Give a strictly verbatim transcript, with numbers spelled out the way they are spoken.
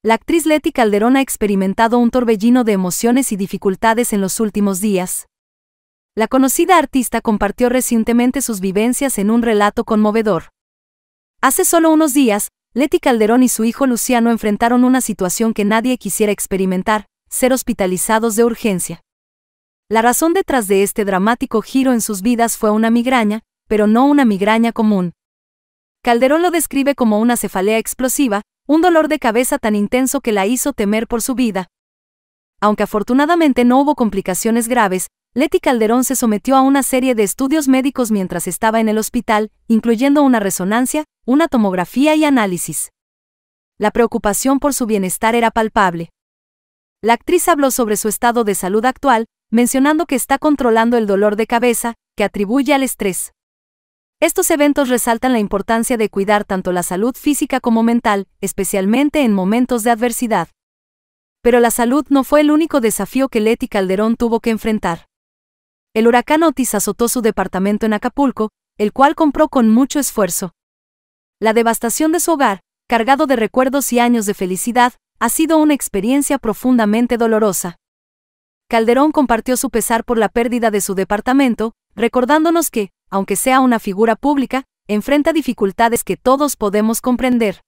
La actriz Lety Calderón ha experimentado un torbellino de emociones y dificultades en los últimos días. La conocida artista compartió recientemente sus vivencias en un relato conmovedor. Hace solo unos días, Lety Calderón y su hijo Luciano enfrentaron una situación que nadie quisiera experimentar: ser hospitalizados de urgencia. La razón detrás de este dramático giro en sus vidas fue una migraña, pero no una migraña común. Calderón lo describe como una cefalea explosiva, un dolor de cabeza tan intenso que la hizo temer por su vida. Aunque afortunadamente no hubo complicaciones graves, Lety Calderón se sometió a una serie de estudios médicos mientras estaba en el hospital, incluyendo una resonancia, una tomografía y análisis. La preocupación por su bienestar era palpable. La actriz habló sobre su estado de salud actual, mencionando que está controlando el dolor de cabeza, que atribuye al estrés. Estos eventos resaltan la importancia de cuidar tanto la salud física como mental, especialmente en momentos de adversidad. Pero la salud no fue el único desafío que Lety Calderón tuvo que enfrentar. El huracán Otis azotó su departamento en Acapulco, el cual compró con mucho esfuerzo. La devastación de su hogar, cargado de recuerdos y años de felicidad, ha sido una experiencia profundamente dolorosa. Calderón compartió su pesar por la pérdida de su departamento, recordándonos que, aunque sea una figura pública, enfrenta dificultades que todos podemos comprender.